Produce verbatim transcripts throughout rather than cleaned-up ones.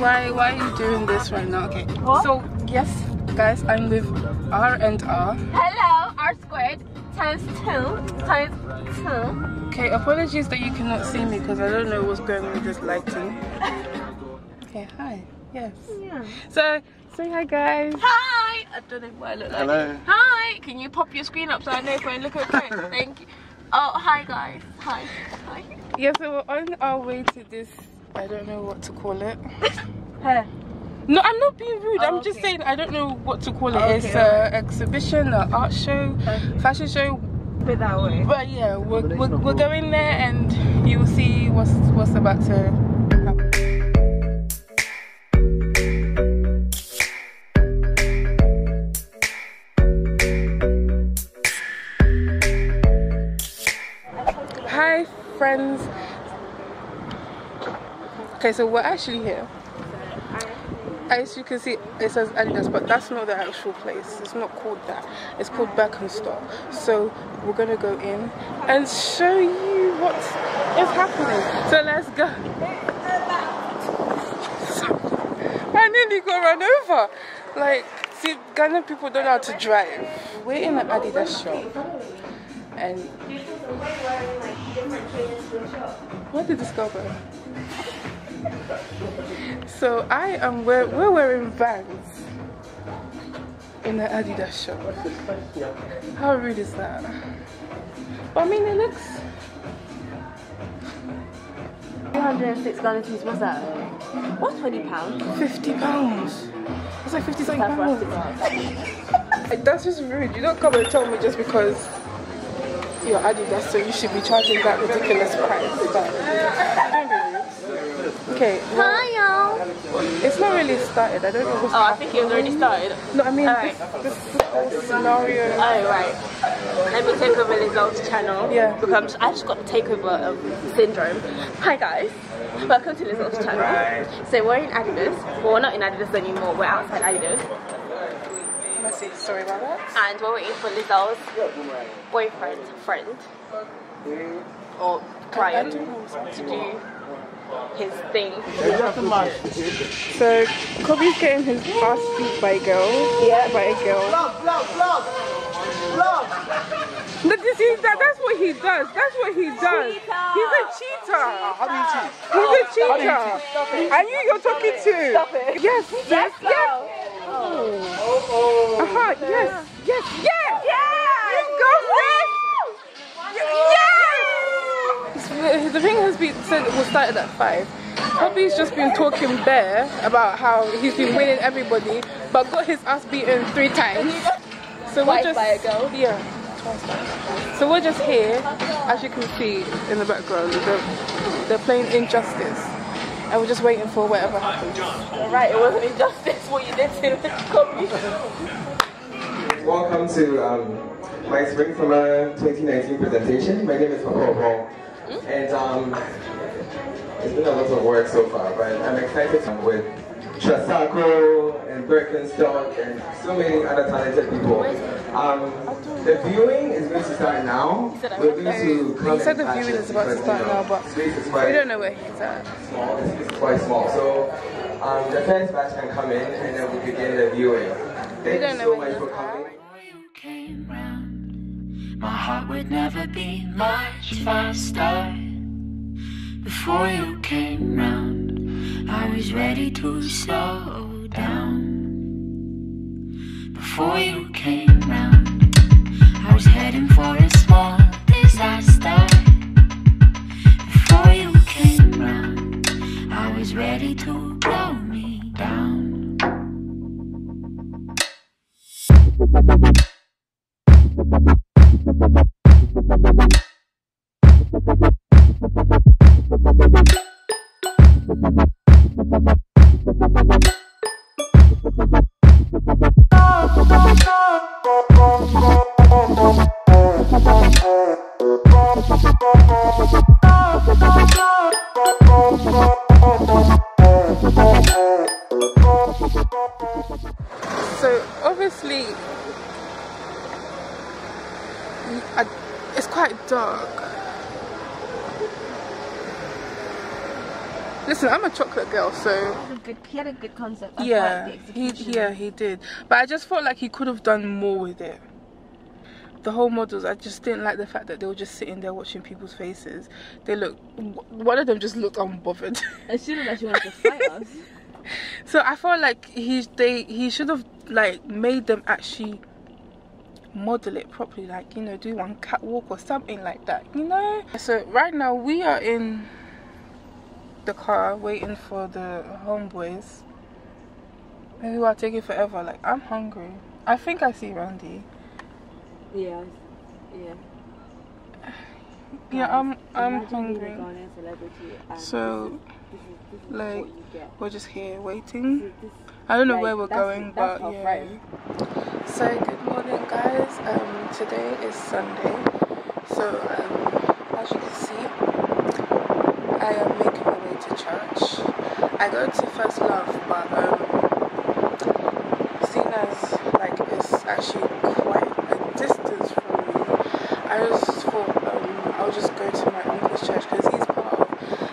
Why why are you doing this right now? Okay. What? So yes, guys, I'm with R and R. Hello, R squared times two times two. Okay, apologies that you cannot see me because I don't know what's going on with this lighting. Okay, hi. Yes. Yeah. So say hi, guys. Hi. I don't know what I look like. Hello. Hi. Can you pop your screen up so I know if I look okay? Thank you. Oh, hi, guys. Hi. Hi. Yeah, so we're on our way to this. I don't know what to call it. Hair. No, I'm not being rude. Oh, I'm okay. just saying I don't know what to call it. Oh, okay, it's an okay. exhibition, an art show, okay. fashion show. But that way. But yeah, we're but we're, we're going there, and you'll see what's what's about to. Friends. Okay, so we're actually here. As you can see, it says Adidas, but that's not the actual place. It's not called that. It's called Beckham Stock. So we're gonna go in and show you what is happening. So let's go. I nearly got run over. Like, see, Ghana people don't know how to drive. We're in an Adidas shop, and where did this girl go? So I am wear we're wearing Vans in the Adidas shop. How rude is that? But I mean, it looks three hundred and six dollars. What's that? What's twenty pounds? fifty pounds. It's like fifty-seven pounds. That's just rude. You don't come and tell me just because you're Adidas, so you should be charging that ridiculous price. But okay. Well, hi y'all. It's not really started. I don't know what's. Oh, happening. I think it's already started. No, I mean right. this, this whole scenario. Oh right. Let me take over Lizelle's channel. Yeah. Because I just got the takeover um, syndrome. Hi guys. Welcome to Lizelle's channel. Right. So we're in Adidas. Well, we're not in Adidas anymore. We're outside Adidas. Sorry about that. And we're waiting for Lizelle's boyfriend, friend, or client to do his thing. So Kobby's getting his ass beat by a girl. Yeah, by a girl. Love, love, love, love. Look, you see that? That's what he does. That's what he does. Cheetah. He's a cheater. How do you cheat? He's a cheater. I knew you're talking to. Stop it. Yes, yes, yes. Oh, oh. Uh-huh, yes, yes, yes! Yeah! You go, sis! Yes! The thing has been said it was started at five. Kobby's just been talking bare about how he's been winning everybody, but got his ass beaten three times. So we're just, yeah, twice. So we're just here, as you can see in the background, they're, they're playing Injustice. And we're just waiting for whatever happens. All right, it wasn't injustice what you did to Kobby. Welcome to um, my Spring Summer twenty nineteen presentation. My name is Mako, mm? and um, it's been a lot of work so far, but I'm excited with Chisako and Birkenstock and so many other talented people. Um, the viewing is going to start now. We're going to come. He said the viewing is about to start you know, now, but we don't know where he's at. Small, it's quite small. So um, the first batch can come in and then we begin the viewing. Thank you so much for coming. Came round, my heart would never be much faster. Before you came round, I was ready to slow down. Before you came round, I was heading for a small disaster. Before you came round, I was ready to blow me down. So obviously it's quite dark. Listen, I'm a chocolate girl, so he, was a good, he had a good concept. That's yeah, like he yeah he did, but I just felt like he could have done more with it. The whole models, I just didn't like the fact that they were just sitting there watching people's faces. They looked, one of them just looked unbothered. And she looked like she wanted to fight us. So I felt like he they he should have like made them actually model it properly, like, you know, do one catwalk or something like that, you know. So right now we are in the car waiting for the homeboys, and we are taking forever. Like, I'm hungry. I think I see Randy. Yeah, yeah. Yeah, um, I'm I'm hungry. So, like, we're just here waiting. I don't know where we're going, but yeah. So good morning, guys. Um, today is Sunday. So um, as you can see, I am making my way to church. I go to First Love, but um, seeing as like it's actually quite a distance from me, I just thought um, I'll just go to my uncle's church because he's part of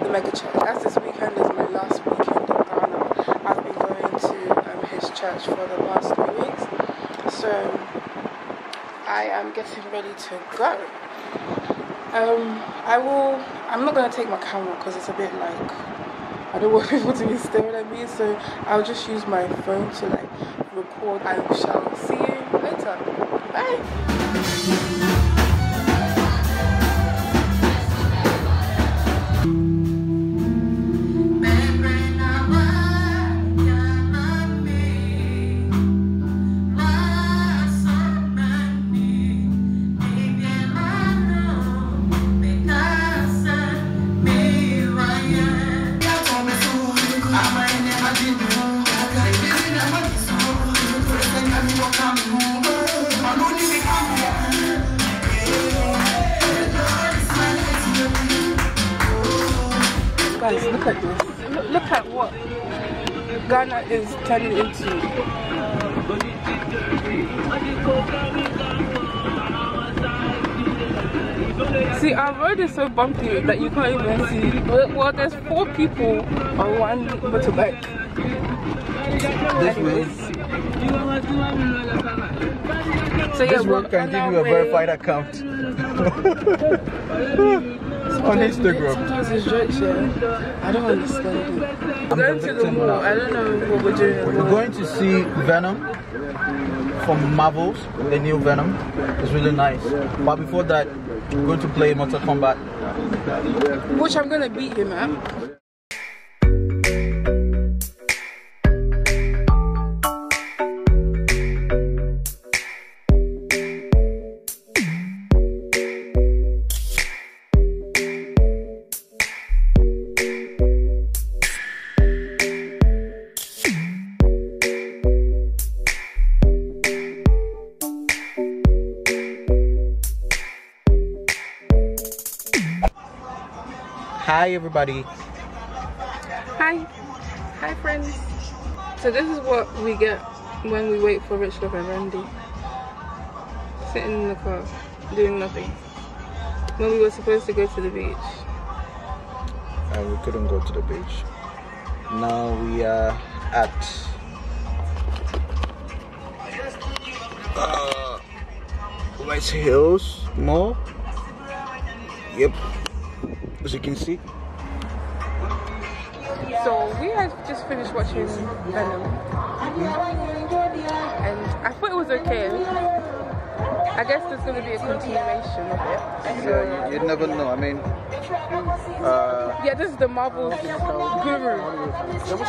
the mega church. As this weekend is my last weekend in Ghana, I've been going to um, his church for the last three weeks. So I am getting ready to go. Um, I will. I'm not going to take my camera because it's a bit like, I don't want people to be staring at me. So I'll just use my phone to like record. I shall see you later. Bye. Look at this. Look, look at what Ghana is turning into. See, our road is so bumpy that you can't even see. Well, there's four people on one motorbike. This Anyways. So yeah, this road can give you a verified account. On Instagram. Sometimes it's jokes, yeah. I don't understand it. We're going to the mall. I don't know what we're doing. We're going to see Venom from Marvel's, the new Venom. It's really nice. But before that, we're going to play Mortal Kombat, which I'm gonna beat him at. Hi everybody. Hi. Hi friends. So this is what we get when we wait for Rich Love and Randy. Sitting in the car, doing nothing. When we were supposed to go to the beach. And we couldn't go to the beach. Now we are at uh, West Hills Mall. Yep. As you can see. So we had just finished watching Venom. Mm-hmm. And I thought it was okay. I guess there's going to be a continuation of it. So yeah, you, you never know. I mean, uh, yeah, this is the Marvel guru.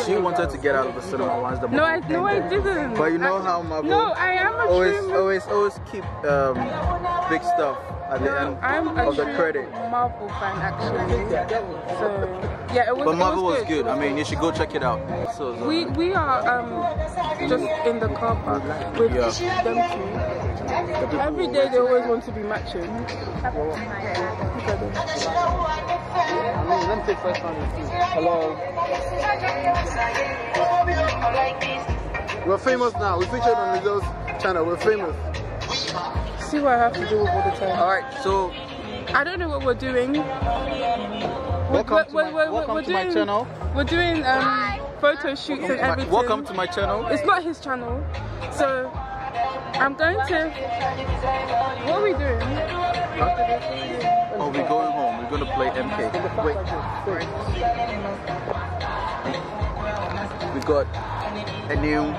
She wanted to get out of the cinema once the No, I, no, I didn't. But you know I, how Marvel no, I am a always, always, always keep um, big stuff at the end I'm of the credit. I'm a Marvel fan actually. So yeah, it was. But Marvel it was, was good. good. I mean, you should go check it out. So, so. We we are um just in the car park with yeah. them two. Every day they always want to be matching. Let me take first one. Hello. We're famous now. We featured on Lizelle's channel. We're famous. See what I have to do all the time. Alright, so I don't know what we're doing. Welcome we're, to, we're, my, we're, welcome we're to doing, my channel. We're doing um, photo shoots and everything. Welcome to my channel. It's not his channel. So I'm going to... What are we doing? Huh? Oh, we're going home. We're going to play M K. Wait. We got a new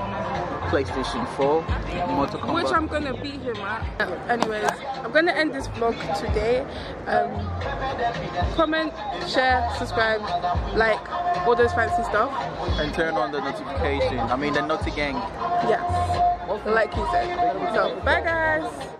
PlayStation four. Mortal Kombat. Which I'm going to beat him at. Uh, anyways, I'm going to end this vlog today. Um, comment, share, subscribe, like, all those fancy stuff. And turn on the notification. I mean, the naughty gang. Yes. Like he said. So, bye guys.